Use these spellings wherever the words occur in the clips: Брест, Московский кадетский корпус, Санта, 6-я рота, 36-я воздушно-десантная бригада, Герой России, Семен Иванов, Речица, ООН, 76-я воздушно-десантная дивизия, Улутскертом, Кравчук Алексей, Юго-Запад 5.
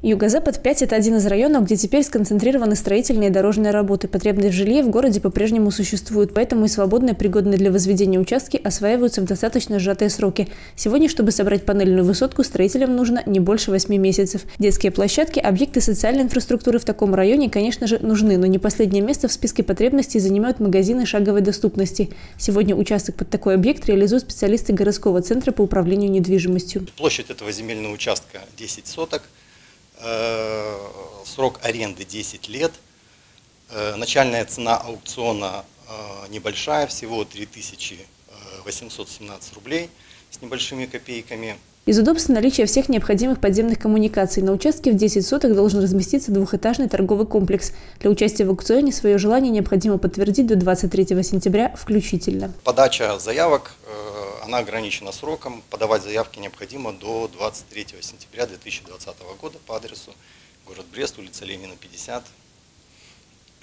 Юго-Запад 5 – это один из районов, где теперь сконцентрированы строительные и дорожные работы. Потребность в жилье в городе по-прежнему существует, поэтому и свободные, пригодные для возведения участки осваиваются в достаточно сжатые сроки. Сегодня, чтобы собрать панельную высотку, строителям нужно не больше 8 месяцев. Детские площадки, объекты социальной инфраструктуры в таком районе, конечно же, нужны, но не последнее место в списке потребностей занимают магазины шаговой доступности. Сегодня участок под такой объект реализуют специалисты городского центра по управлению недвижимостью. Площадь этого земельного участка 10 соток. Срок аренды 10 лет, начальная цена аукциона небольшая, всего 3817 рублей с небольшими копейками. Из удобства наличия всех необходимых подземных коммуникаций на участке в 10 соток должен разместиться двухэтажный торговый комплекс. Для участия в аукционе свое желание необходимо подтвердить до 23 сентября включительно. Подача заявок, она ограничена сроком. Подавать заявки необходимо до 23 сентября 2020 года по адресу город Брест, улица Ленина, 50,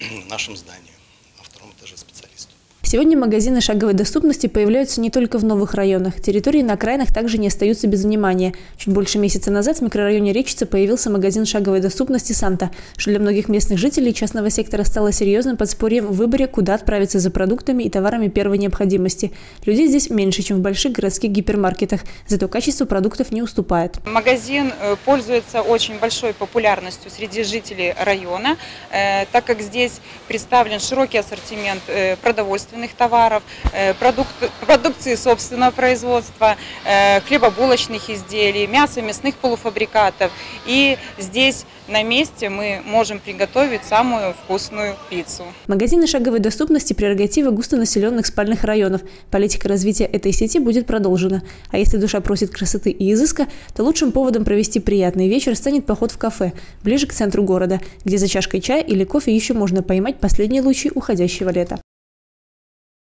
в нашем здании, на втором этаже специалисту. Сегодня магазины шаговой доступности появляются не только в новых районах. Территории на окраинах также не остаются без внимания. Чуть больше месяца назад в микрорайоне Речица появился магазин шаговой доступности «Санта», что для многих местных жителей частного сектора стало серьезным подспорьем в выборе, куда отправиться за продуктами и товарами первой необходимости. Людей здесь меньше, чем в больших городских гипермаркетах, зато качество продуктов не уступает. Магазин пользуется очень большой популярностью среди жителей района, так как здесь представлен широкий ассортимент продовольствия, товаров, продукции собственного производства, хлебобулочных изделий, мяса, мясных полуфабрикатов. И здесь на месте мы можем приготовить самую вкусную пиццу. Магазины шаговой доступности – прерогатива густонаселенных спальных районов. Политика развития этой сети будет продолжена. А если душа просит красоты и изыска, то лучшим поводом провести приятный вечер станет поход в кафе, ближе к центру города, где за чашкой чая или кофе еще можно поймать последние лучи уходящего лета.